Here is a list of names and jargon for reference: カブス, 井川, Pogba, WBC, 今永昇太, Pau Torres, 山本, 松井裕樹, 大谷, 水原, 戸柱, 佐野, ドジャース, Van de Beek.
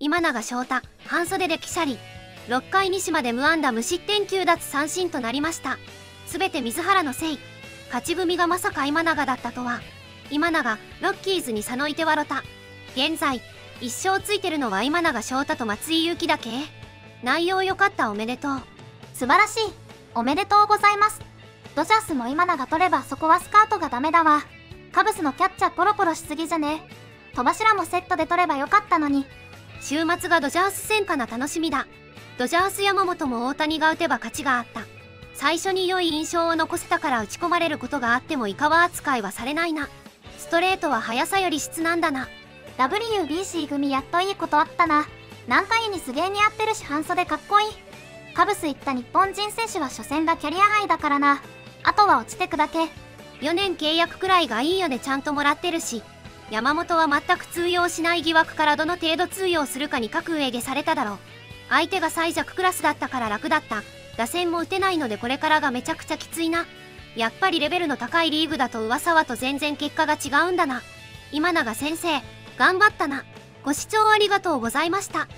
今永昇太、半袖でピシャリ。6回2死まで無安打無失点9奪三振となりました。すべて水原のせい。勝ち組がまさか今永だったとは。今永、ロッキーズに佐野いて笑った。現在、一勝ついてるのは今永昇太と松井裕樹だけ。内容良かったおめでとう。素晴らしい。おめでとうございます。ドジャースも今永取ればそこはスカートがダメだわ。カブスのキャッチャーポロポロしすぎじゃね。戸柱もセットで取ればよかったのに。週末がドジャース戦かな楽しみだ。ドジャース山本も大谷が打てば勝ちがあった。最初に良い印象を残せたから打ち込まれることがあっても井川扱いはされないな。ストレートは速さより質なんだな。WBC 組やっといいことあったな。何回にすげえ似合ってるし半袖かっこいい。カブス行った日本人選手は初戦がキャリアハイだからな。あとは落ちてくだけ。4年契約くらいがいいよね。ちゃんともらってるし。山本は全く通用しない疑惑からどの程度通用するかに格上げされただろう。相手が最弱クラスだったから楽だった。打線も打てないのでこれからがめちゃくちゃきついな。やっぱりレベルの高いリーグだと噂はと全然結果が違うんだな。今永先生、頑張ったな。ご視聴ありがとうございました。